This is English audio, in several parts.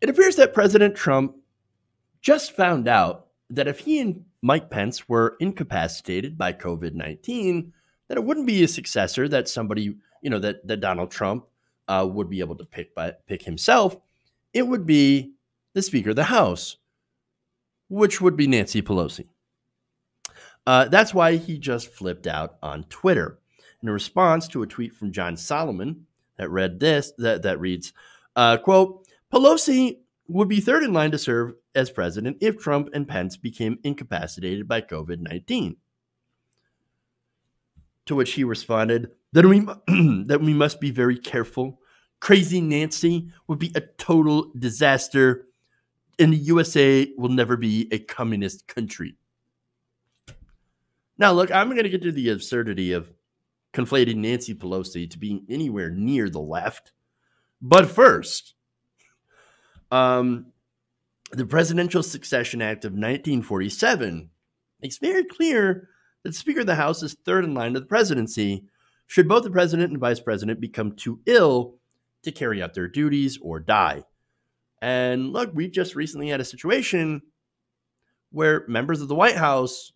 It appears that President Trump just found out that if he and Mike Pence were incapacitated by COVID-19, that it wouldn't be a successor that somebody, you know, that Donald Trump would be able to pick himself. It would be the Speaker of the House, which would be Nancy Pelosi. That's why he just flipped out on Twitter in response to a tweet from John Solomon that read this, that reads, quote, Pelosi would be third in line to serve as president if Trump and Pence became incapacitated by COVID-19. To which he responded, that we must be very careful. Crazy Nancy would be a total disaster, and the USA will never be a communist country. Now, look, I'm going to get to the absurdity of conflating Nancy Pelosi to being anywhere near the left. But first, the Presidential Succession Act of 1947 makes very clear that the Speaker of the House is third in line to the presidency should both the president and vice president become too ill to carry out their duties or die. And look, we just recently had a situation where members of the White House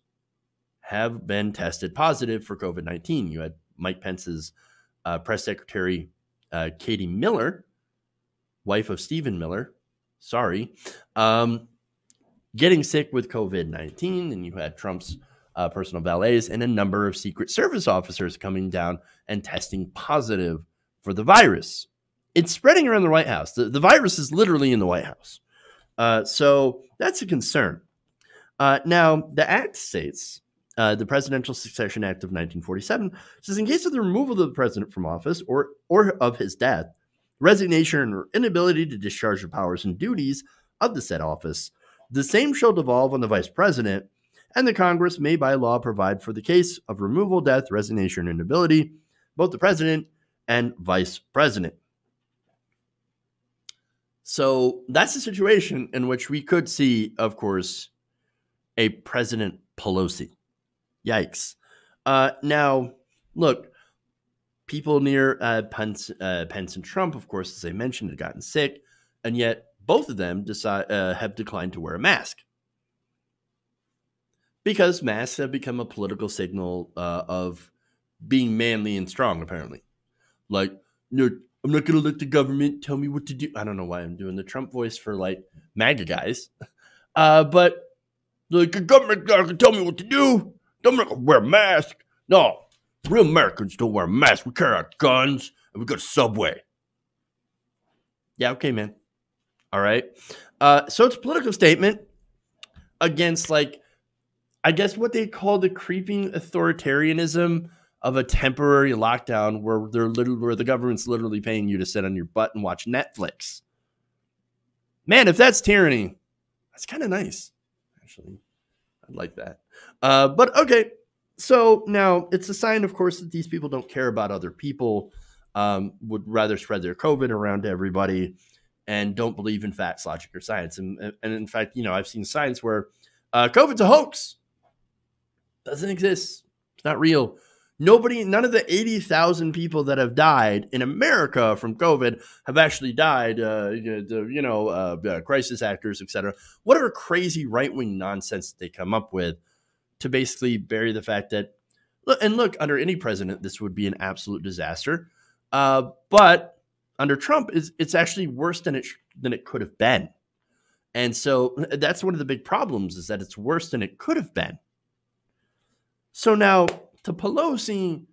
have been tested positive for COVID-19. You had Mike Pence's press secretary, Katie Miller, wife of Stephen Miller, getting sick with COVID-19, and you had Trump's personal valets and a number of Secret Service officers coming down and testing positive for the virus. It's spreading around the White House. The virus is literally in the White House. So that's a concern. Now, the act states, the Presidential Succession Act of 1947 says, in case of the removal of the president from office or of his death, resignation or inability to discharge the powers and duties of the said office, the same shall devolve on the vice president, and the Congress may by law provide for the case of removal, death, resignation, or inability, both the president and vice president. So that's a situation in which we could see, of course, a President Pelosi. Yikes. Now, look, people near Pence and Trump, of course, as I mentioned, had gotten sick, and yet both of them have declined to wear a mask because masks have become a political signal of being manly and strong, apparently. Like, no, I'm not going to let the government tell me what to do. I don't know why I'm doing the Trump voice for, like, MAGA guys. But like, the government can tell me what to do. Government can wear a mask. No. Real Americans don't wear masks. We carry our guns, and we go to Subway. Yeah, okay, man. All right. So it's a political statement against, like, I guess what they call the creeping authoritarianism of a temporary lockdown where where the government's literally paying you to sit on your butt and watch Netflix. Man, if that's tyranny, that's kind of nice, actually. I'd like that. But okay. So now it's a sign, of course, that these people don't care about other people, would rather spread their COVID around to everybody, and don't believe in facts, logic, or science. And in fact, you know, I've seen signs where COVID's a hoax. Doesn't exist. It's not real. None of the 80,000 people that have died in America from COVID have actually died, crisis actors, etc. Whatever crazy right-wing nonsense they come up with, to basically bury the fact that, and look, under any president, this would be an absolute disaster. But under Trump, it's actually worse than it could have been. And so that's one of the big problems, is that it's worse than it could have been. So now to Pelosi,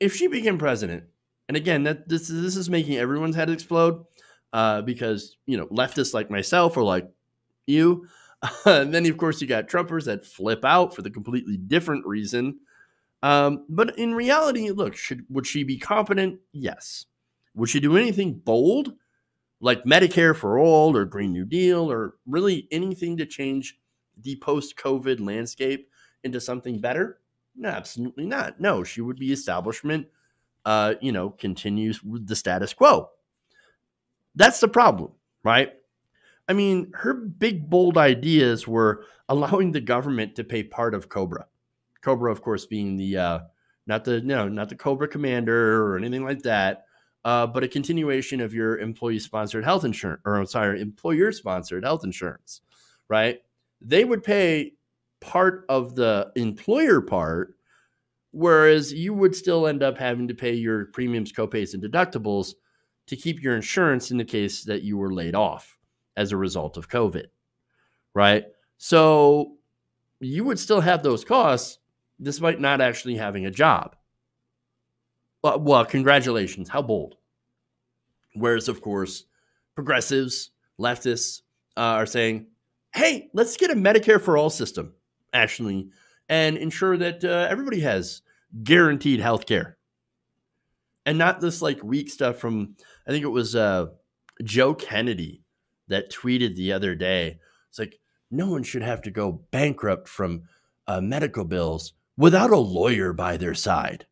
if she became president, and again, this is making everyone's head explode, because, you know, leftists like myself are like, you. And then, of course, you got Trumpers that flip out for the completely different reason. But in reality, look, would she be competent? Yes. Would she do anything bold, like Medicare for All or Green New Deal, or really anything to change the post-COVID landscape into something better? No, absolutely not. No, she would be establishment, continues with the status quo. That's the problem, right? I mean, her big, bold ideas were allowing the government to pay part of COBRA. COBRA, of course, being the not the COBRA commander or anything like that, but a continuation of your employee-sponsored health insurance, or I'm sorry, employer-sponsored health insurance, right? They would pay part of the employer part, whereas you would still end up having to pay your premiums, copays, and deductibles to keep your insurance in the case that you were laid off as a result of COVID, right? So you would still have those costs despite not actually having a job. Well, congratulations. How bold. Whereas, of course, progressives, leftists are saying, hey, let's get a Medicare for all system, actually, and ensure that everybody has guaranteed health care. And not this like weak stuff from, I think it was Joe Kennedy that tweeted the other day. It's like, no one should have to go bankrupt from medical bills without a lawyer by their side.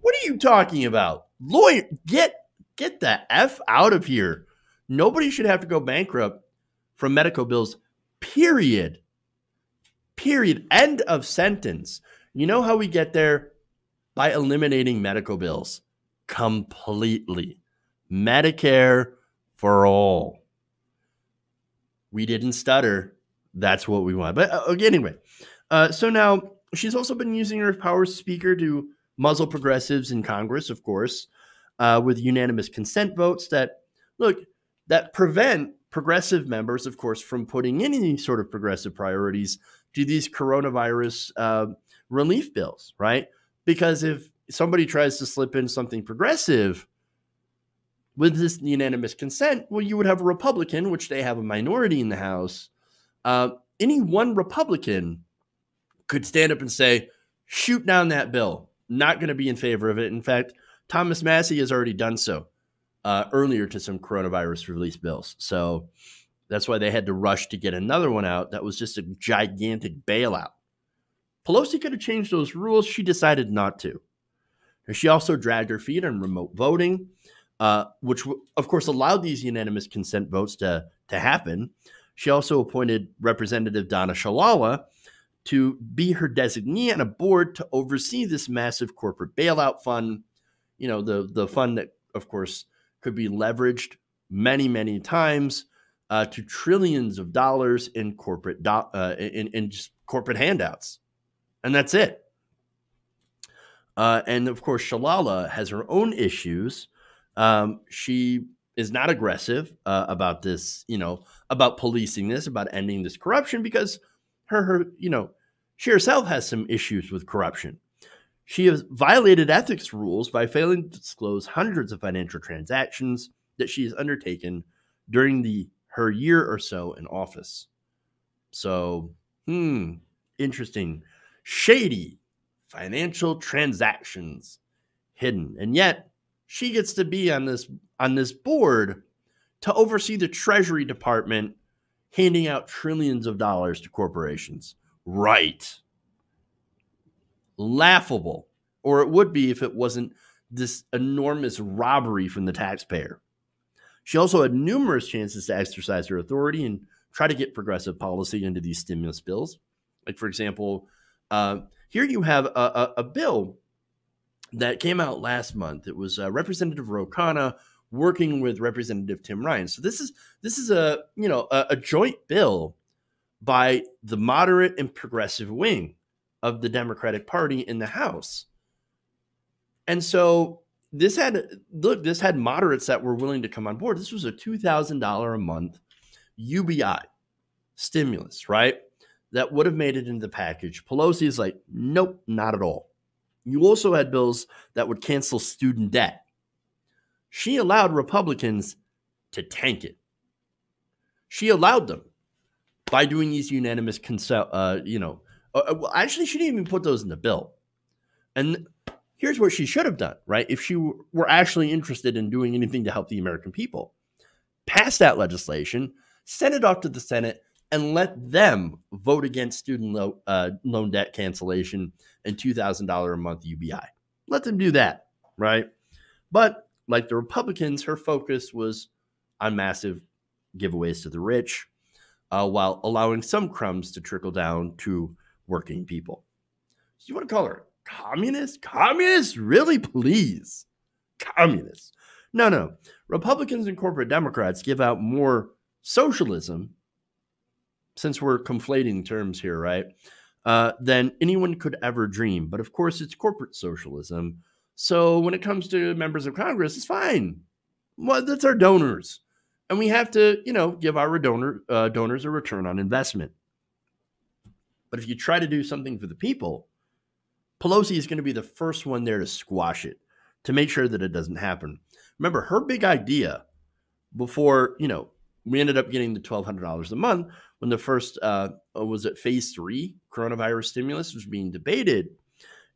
What are you talking about? Lawyer, get the F out of here. Nobody should have to go bankrupt from medical bills, period. Period. End of sentence. You know how we get there? By eliminating medical bills completely. Medicare for all. We didn't stutter. That's what we want. But anyway, so now she's also been using her power as speaker to muzzle progressives in Congress, of course, with unanimous consent votes that, look, that prevent progressive members, of course, from putting in any sort of progressive priorities to these coronavirus relief bills, right? Because if somebody tries to slip in something progressive with this unanimous consent, well, you would have a Republican, which they have a minority in the House. Any one Republican could stand up and say, shoot down that bill. Not going to be in favor of it. In fact, Thomas Massie has already done so earlier to some coronavirus relief bills. So that's why they had to rush to get another one out. That was just a gigantic bailout. Pelosi could have changed those rules. She decided not to. She also dragged her feet on remote voting, which, of course, allowed these unanimous consent votes to happen. She also appointed Representative Donna Shalala to be her designee on a board to oversee this massive corporate bailout fund, you know, the fund that, of course, could be leveraged many, many times to trillions of dollars in corporate in just corporate handouts. And that's it. And of course, Shalala has her own issues. She is not aggressive about this, you know, about policing this, about ending this corruption, because her, you know, she herself has some issues with corruption. She has violated ethics rules by failing to disclose hundreds of financial transactions that she has undertaken during her year or so in office. So, interesting. Shady financial transactions hidden. And yet she gets to be on this board to oversee the Treasury Department handing out trillions of dollars to corporations. Right. Laughable. Or it would be if it wasn't this enormous robbery from the taxpayer. She also had numerous chances to exercise her authority and try to get progressive policy into these stimulus bills. Like, for example, here you have a bill that came out last month. It was Representative Ro Khanna working with Representative Tim Ryan. So this is a joint bill by the moderate and progressive wing of the Democratic Party in the House. And so this had moderates that were willing to come on board. This was a $2,000 a month UBI stimulus, right? That would have made it into the package. Pelosi is like, nope, not at all. You also had bills that would cancel student debt. She allowed Republicans to tank it. She allowed them by doing these unanimous consent. Well, actually, she didn't even put those in the bill. And here's what she should have done, right? If she were actually interested in doing anything to help the American people, pass that legislation, send it off to the Senate, and let them vote against student loan debt cancellation and $2,000 a month UBI. Let them do that, right? But like the Republicans, her focus was on massive giveaways to the rich while allowing some crumbs to trickle down to working people. So you want to call her communist? Communist? Really, please. communists. No. Republicans and corporate Democrats give out more socialism, since we're conflating terms here, right, than anyone could ever dream. But of course, it's corporate socialism. So when it comes to members of Congress, it's fine. Well, that's our donors. And we have to, give our donors a return on investment. But if you try to do something for the people, Pelosi is going to be the first one there to squash it, to make sure that it doesn't happen. Remember, her big idea before, we ended up getting the $1,200 a month when the first, was it phase 3 coronavirus stimulus was being debated,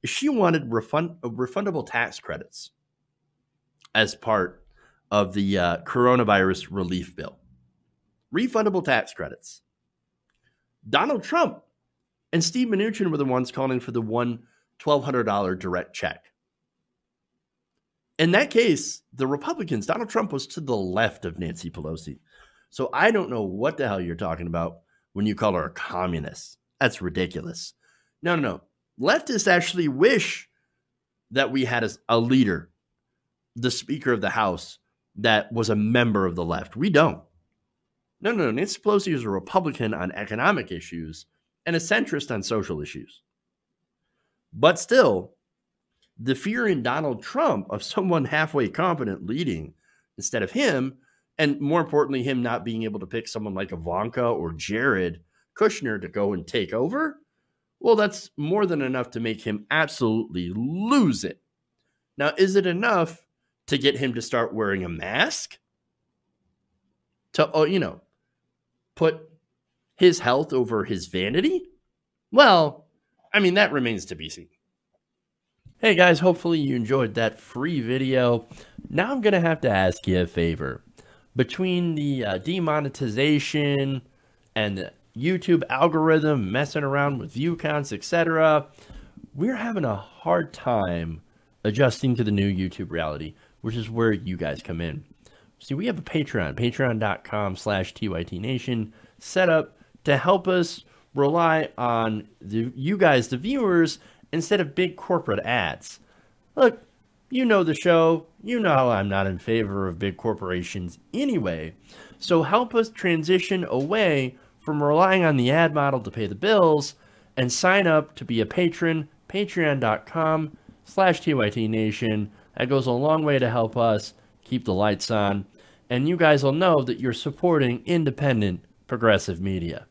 she wanted refundable tax credits as part of the coronavirus relief bill. Refundable tax credits. Donald Trump and Steve Mnuchin were the ones calling for the one $1,200 direct check. In that case, the Republicans, Donald Trump was to the left of Nancy Pelosi. So I don't know what the hell you're talking about when you call her a communist. That's ridiculous. No. Leftists actually wish that we had a leader, the Speaker of the House, that was a member of the left. We don't. No. Nancy Pelosi is a Republican on economic issues and a centrist on social issues. But still, the fear in Donald Trump of someone halfway competent leading instead of him, and more importantly, him not being able to pick someone like Ivanka or Jared Kushner to go and take over, well, that's more than enough to make him absolutely lose it. Now, is it enough to get him to start wearing a mask? To, put his health over his vanity? Well, that remains to be seen. Hey guys, hopefully you enjoyed that free video. Now I'm going to have to ask you a favor. Between the demonetization and the YouTube algorithm messing around with view counts, etc., we're having a hard time adjusting to the new YouTube reality, which is where you guys come in. See, we have a Patreon, patreon.com/TYTNation, set up to help us rely on you guys, the viewers, instead of big corporate ads. Look, you know the show. You know I'm not in favor of big corporations anyway. So help us transition away from relying on the ad model to pay the bills and sign up to be a patron, patreon.com/TYTNation. That goes a long way to help us keep the lights on. And you guys will know that you're supporting independent progressive media.